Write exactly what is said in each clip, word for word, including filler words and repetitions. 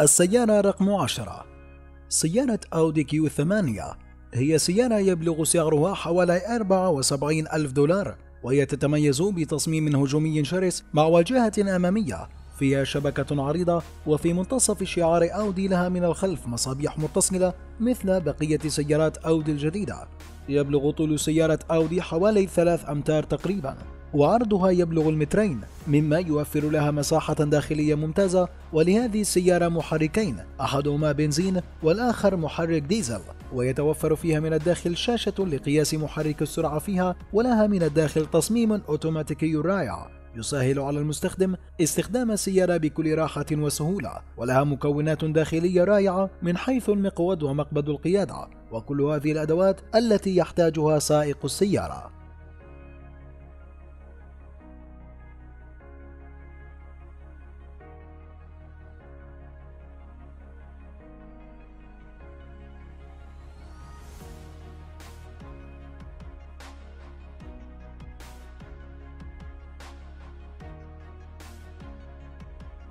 السيارة رقم عشرة سيارة أودي كيو ثمانية، هي سيارة يبلغ سعرها حوالي أربعة وسبعين ألف دولار، وهي تتميز بتصميم هجومي شرس مع واجهة أمامية فيها شبكة عريضة، وفي منتصف شعار أودي لها من الخلف مصابيح متصلة مثل بقية سيارات أودي الجديدة. يبلغ طول سيارة أودي حوالي ثلاث أمتار تقريبا، وعرضها يبلغ المترين، مما يوفر لها مساحة داخلية ممتازة. ولهذه السيارة محركين، أحدهما بنزين والآخر محرك ديزل، ويتوفر فيها من الداخل شاشة لقياس محرك السرعة فيها، ولها من الداخل تصميم أوتوماتيكي رائع يسهل على المستخدم استخدام السيارة بكل راحة وسهولة، ولها مكونات داخلية رائعة من حيث المقود ومقبض القيادة وكل هذه الأدوات التي يحتاجها سائق السيارة.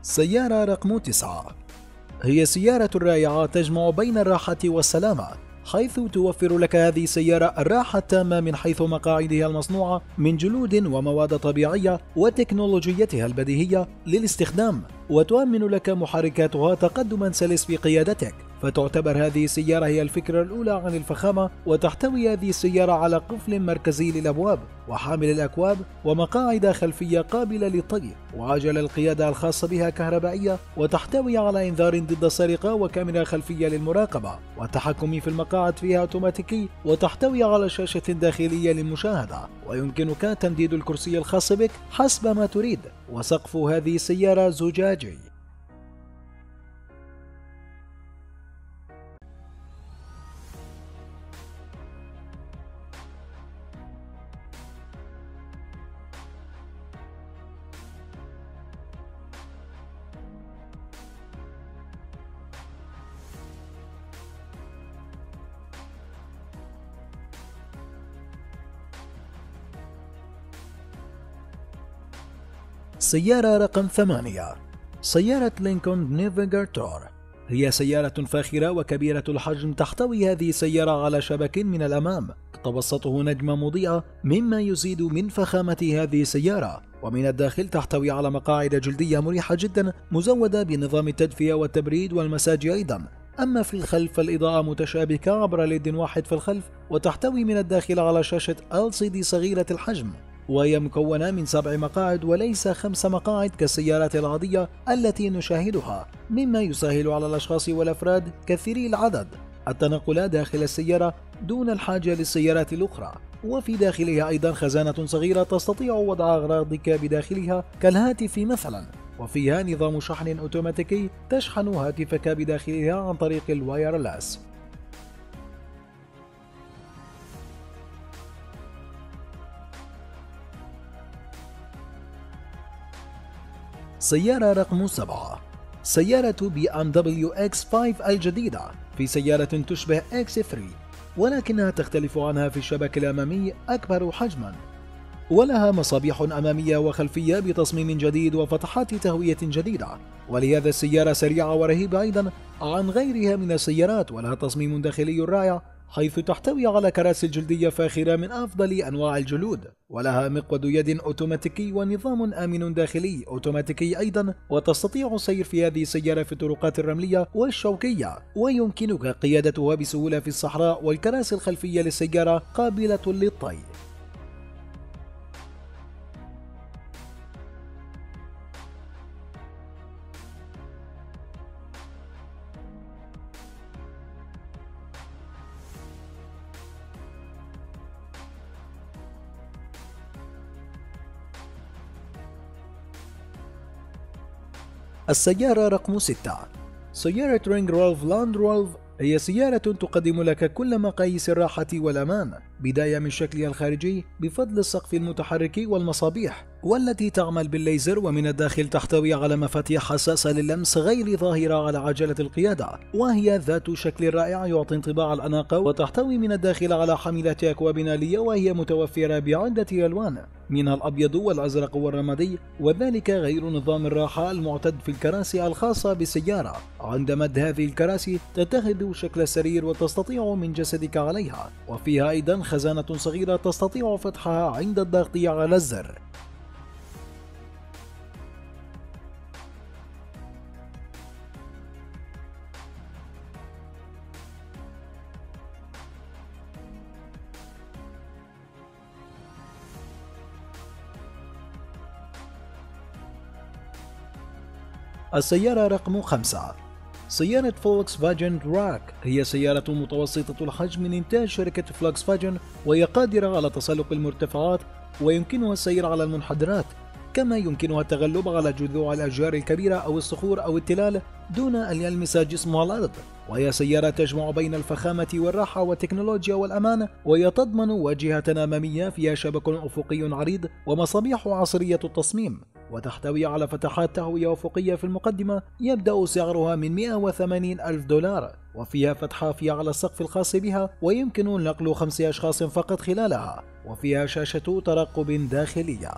سيارة رقم تسعة هي سيارة رائعة تجمع بين الراحة والسلامة، حيث توفر لك هذه السيارة الراحة التامة من حيث مقاعدها المصنوعة من جلود ومواد طبيعية وتكنولوجيتها البديهية للاستخدام، وتؤمن لك محركاتها تقدما سلس في قيادتك. فتعتبر هذه السيارة هي الفكرة الأولى عن الفخامة، وتحتوي هذه السيارة على قفل مركزي للأبواب وحامل الأكواب ومقاعد خلفية قابلة للطي وعجل القيادة الخاصة بها كهربائية، وتحتوي على إنذار ضد السرقة وكاميرا خلفية للمراقبة، والتحكم في المقاعد فيها أوتوماتيكي، وتحتوي على شاشة داخلية للمشاهدة، ويمكنك تمديد الكرسي الخاص بك حسب ما تريد، وسقف هذه السيارة زجاجي. سيارة رقم ثمانية سيارة لينكولن نافيجاتور، هي سيارة فاخرة وكبيرة الحجم. تحتوي هذه السيارة على شبك من الأمام تتوسطه نجمة مضيئة، مما يزيد من فخامة هذه السيارة، ومن الداخل تحتوي على مقاعد جلدية مريحة جدا مزودة بنظام التدفئة والتبريد والمساج أيضا. أما في الخلف فالإضاءة متشابكة عبر ليد واحد في الخلف، وتحتوي من الداخل على شاشة إل سي دي صغيرة الحجم، وهي مكونة من سبع مقاعد وليس خمس مقاعد كالسيارات العادية التي نشاهدها، مما يسهل على الأشخاص والأفراد كثيري العدد التنقل داخل السيارة دون الحاجة للسيارات الأخرى. وفي داخلها أيضا خزانة صغيرة تستطيع وضع أغراضك بداخلها كالهاتف مثلا، وفيها نظام شحن أوتوماتيكي تشحن هاتفك بداخلها عن طريق الوايرلس. سيارة رقم سبعة سيارة بي إم دبليو إكس خمسة الجديدة، في سيارة تشبه إكس ثلاثة ولكنها تختلف عنها في الشبك الأمامي أكبر حجما، ولها مصابيح أمامية وخلفية بتصميم جديد وفتحات تهوية جديدة. ولهذا السيارة سريعة ورهيبة أيضا عن غيرها من السيارات، ولها تصميم داخلي رائع حيث تحتوي على كراسي جلدية فاخرة من أفضل أنواع الجلود، ولها مقود يد أوتوماتيكي ونظام آمن داخلي أوتوماتيكي أيضا. وتستطيع السير في هذه السيارة في الطرقات الرملية والشوكية، ويمكنك قيادتها بسهولة في الصحراء، والكراسي الخلفية للسيارة قابلة للطي. السيارة رقم ستة سيارة رينج روف لاند روف، هي سيارة تقدم لك كل مقاييس الراحة والأمان، بداية من شكلها الخارجي بفضل السقف المتحرك والمصابيح، والتي تعمل بالليزر ومن الداخل تحتوي على مفاتيح حساسة لللمس غير ظاهرة على عجلة القيادة، وهي ذات شكل رائع يعطي انطباع الأناقة، وتحتوي من الداخل على حاملة أكواب نالية وهي متوفرة بعدة ألوان منها الأبيض والأزرق والرمادي، وذلك غير نظام الراحة المعتد في الكراسي الخاصة بالسيارة. عند مد هذه الكراسي تتخذ شكل السرير وتستطيع من جسدك عليها، وفيها أيضا خزانة صغيرة تستطيع فتحها عند الضغط على الزر. السيارة رقم خمسة سيارة فولكس فاجن راك، هي سيارة متوسطة الحجم من إنتاج شركة فولكس فاجن، وهي قادرة على تسلق المرتفعات ويمكنها السير على المنحدرات، كما يمكنها التغلب على جذوع الأشجار الكبيرة أو الصخور أو التلال دون أن يلمس جسمها الأرض، وهي سيارة تجمع بين الفخامة والراحة والتكنولوجيا والأمان، وهي تضمن واجهة أمامية فيها شبك أفقي عريض ومصابيح عصرية التصميم، وتحتوي على فتحات تهوية أفقية في المقدمة يبدأ سعرها من مئة وثمانين ألف دولار، وفيها فتحة فيها على السقف الخاص بها ويمكن نقل خمس أشخاص فقط خلالها، وفيها شاشة ترقب داخلية.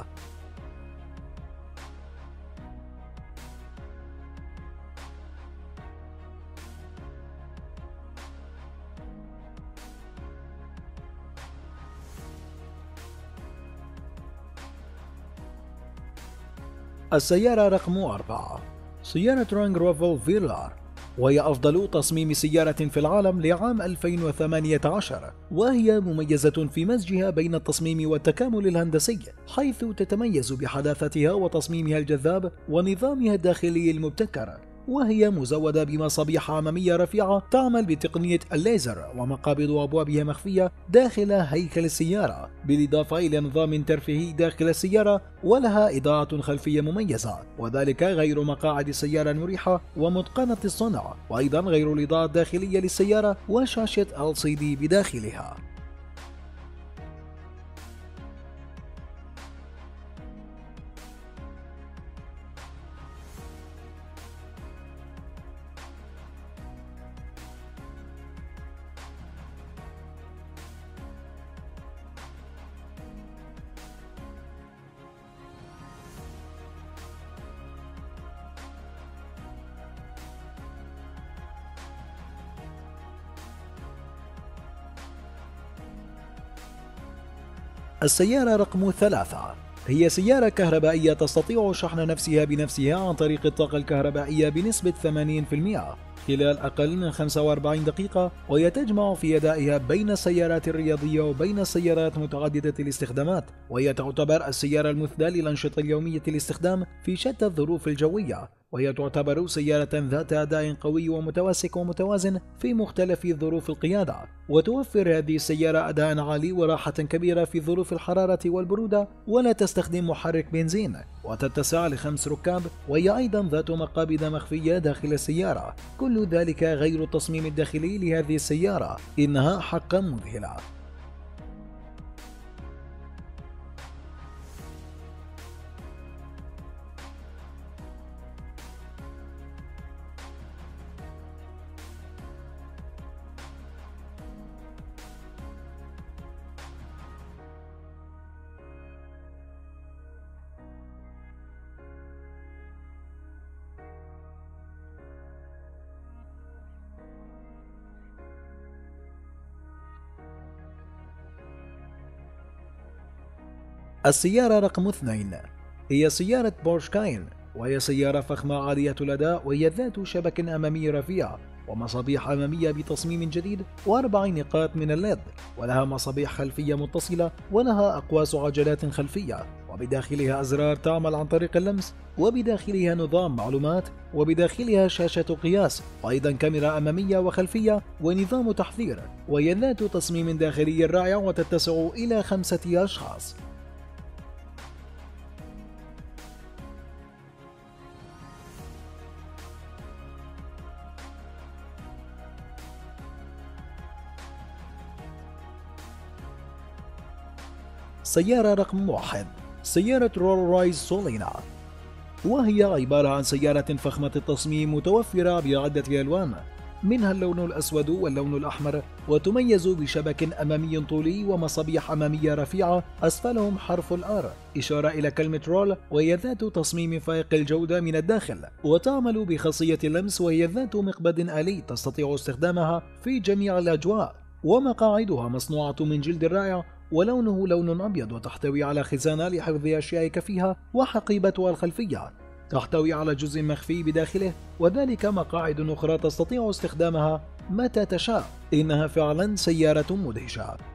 السيارة رقم أربعة سيارة رانج روفر فيلار، وهي أفضل تصميم سيارة في العالم لعام ألفين وثمانية عشر، وهي مميزة في مزجها بين التصميم والتكامل الهندسي، حيث تتميز بحداثتها وتصميمها الجذاب ونظامها الداخلي المبتكر، وهي مزودة بمصابيح أمامية رفيعة تعمل بتقنية الليزر، ومقابض أبوابها مخفية داخل هيكل السيارة، بالإضافة إلى نظام ترفيهي داخل السيارة، ولها إضاءة خلفية مميزة، وذلك غير مقاعد السيارة المريحة ومتقنة الصنع، وأيضا غير الإضاءة الداخلية للسيارة وشاشة إل سي دي بداخلها. السيارة رقم ثلاثة هي سيارة كهربائية تستطيع شحن نفسها بنفسها عن طريق الطاقة الكهربائية بنسبة ثمانين بالمئة خلال أقل من خمسة وأربعين دقيقة، وهي تجمع في أدائها بين السيارات الرياضية وبين السيارات متعددة الاستخدامات، وهي تعتبر السيارة المثلى للأنشطة اليومية الاستخدام في شتى الظروف الجوية، وهي تعتبر سيارة ذات أداء قوي ومتماسك ومتوازن في مختلف ظروف القيادة، وتوفر هذه السيارة أداء عالي وراحة كبيرة في ظروف الحرارة والبرودة، ولا تستخدم محرك بنزين، وتتسع لخمس ركاب، وهي أيضا ذات مقابض مخفية داخل السيارة. كل ذلك غير التصميم الداخلي لهذه السيارة، إنها حقا مذهلة. السيارة رقم اثنين هي سيارة بورش كاين، وهي سيارة فخمة عالية الأداء، وهي ذات شبك أمامي رفيع ومصابيح أمامية بتصميم جديد وأربع نقاط من الليد، ولها مصابيح خلفية متصلة، ولها أقواس عجلات خلفية، وبداخلها أزرار تعمل عن طريق اللمس، وبداخلها نظام معلومات، وبداخلها شاشة قياس، وأيضا كاميرا أمامية وخلفية ونظام تحذير، وهي ذات تصميم داخلي رائع وتتسع إلى خمسة أشخاص. سيارة رقم واحد سيارة رولز رويس سولينا، وهي عبارة عن سيارة فخمة التصميم متوفرة بعدة ألوان منها اللون الأسود واللون الأحمر، وتميز بشبك أمامي طولي ومصابيح أمامية رفيعة أسفلهم حرف الآر إشارة إلى كلمة رول، وهي ذات تصميم فائق الجودة من الداخل، وتعمل بخاصية اللمس وهي ذات مقبض آلي تستطيع استخدامها في جميع الأجواء، ومقاعدها مصنوعة من جلد رائع ولونه لون أبيض، وتحتوي على خزانة لحفظ أشيائك فيها، وحقيبتها الخلفية تحتوي على جزء مخفي بداخله، وذلك مقاعد أخرى تستطيع استخدامها متى تشاء. إنها فعلا سيارة مدهشة.